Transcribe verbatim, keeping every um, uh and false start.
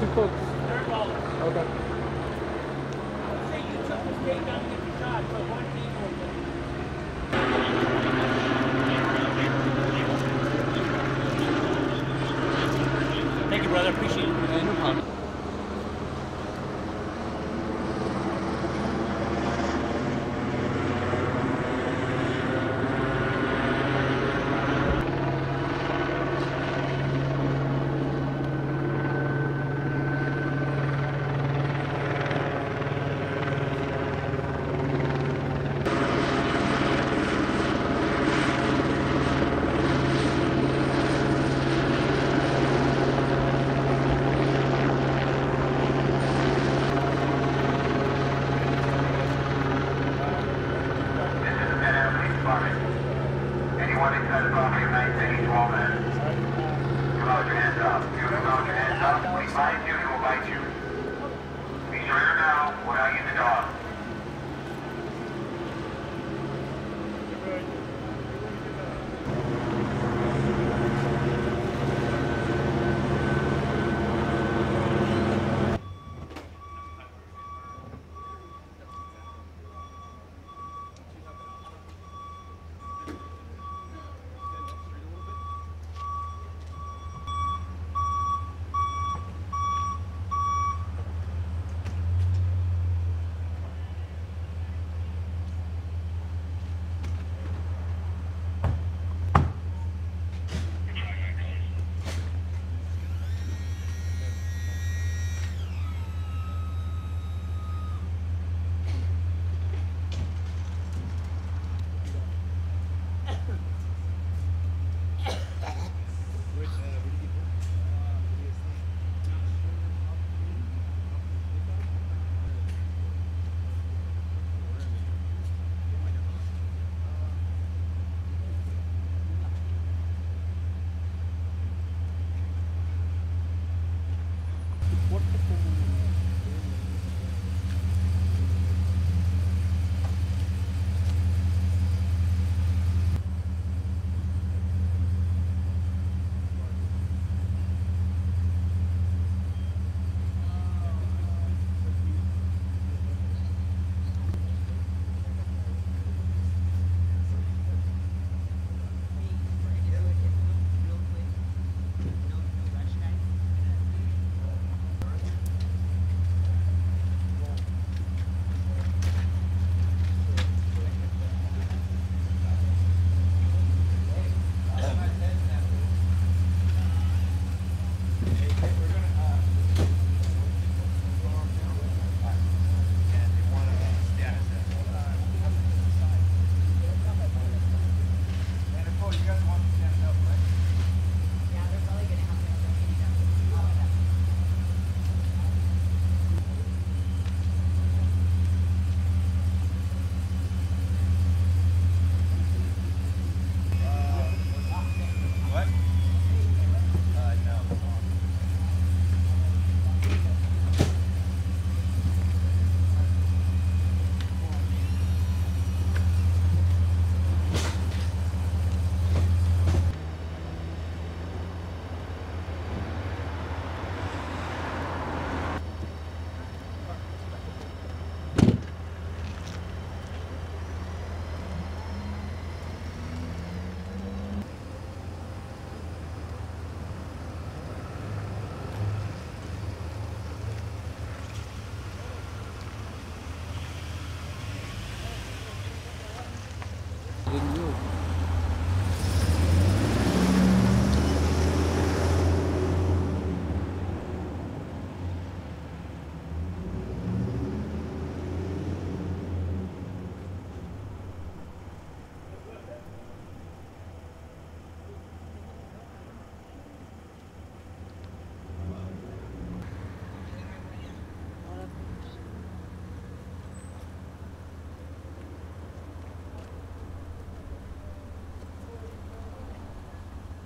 Two folks. Third ball. Okay. I would say you took this game down to get your shot, so one team over. Thank you, brother. Appreciate it. Yeah, no problem. What the fuck?